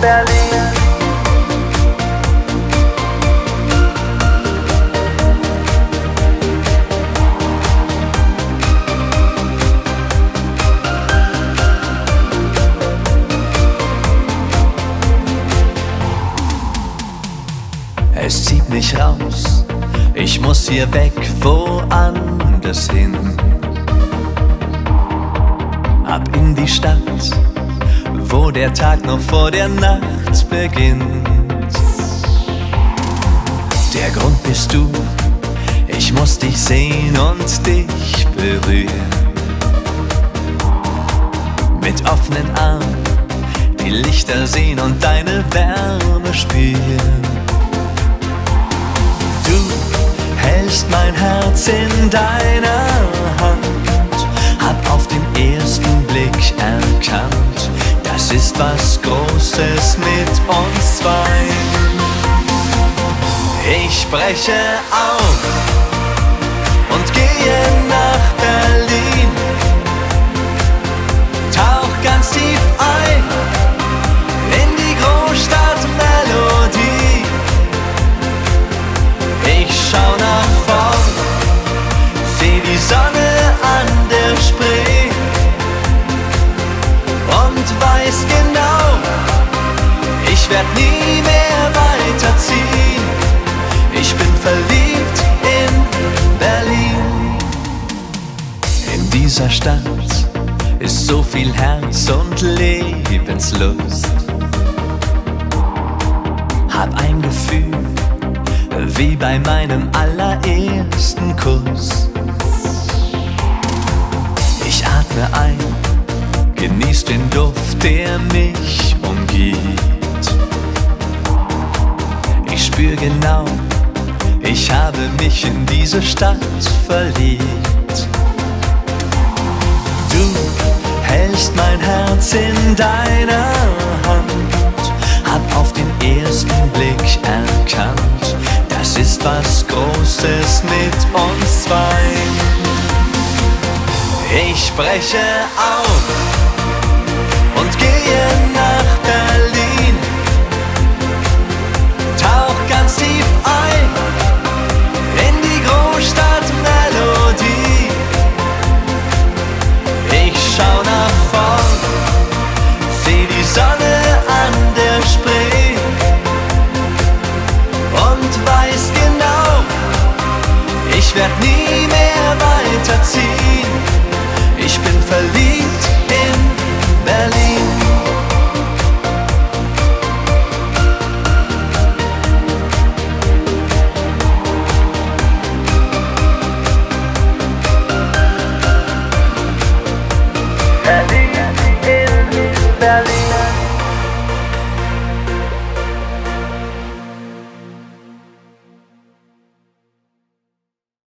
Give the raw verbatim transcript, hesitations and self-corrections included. Berlin. Es zieht mich raus, ich muss hier weg, woanders hin. Ab in die Stadt, wo der Tag noch vor der Nacht beginnt. Der Grund bist du, ich muss dich sehen und dich berühren. Mit offenen Armen die Lichter sehen und deine Wärme spüren. Du hältst mein Herz in deiner Hand, hab auf dem ersten Blick erkannt, das ist was Großes mit uns zwei. Ich breche auf und gehe nach Berlin. Tauch ganz tief ein in die Großstadtmelodie. Ich schau nach vorn, seh die Sonne an der Spree und weiß genau, ich werd nie mehr weiterziehen. Ich bin verliebt in Berlin. In dieser Stadt ist so viel Herz und Lebenslust. Hab ein Gefühl wie bei meinem allerersten Kuss. Ich atme ein, genieß den Duft, der mich umgibt. Ich spür genau, ich habe mich in diese Stadt verliebt. Du hältst mein Herz in deiner Hand, hab auf den ersten Blick erkannt, das ist was Großes mit uns zwei. Ich breche auf und gehe nach Berlin. Tauch ganz tief ein in die Großstadtmelodie. Ich schau nach vorn, seh die Sonne an der Spree und weiß genau, ich werd nie mehr weiterziehen. Ich bin verliebt in Berlin.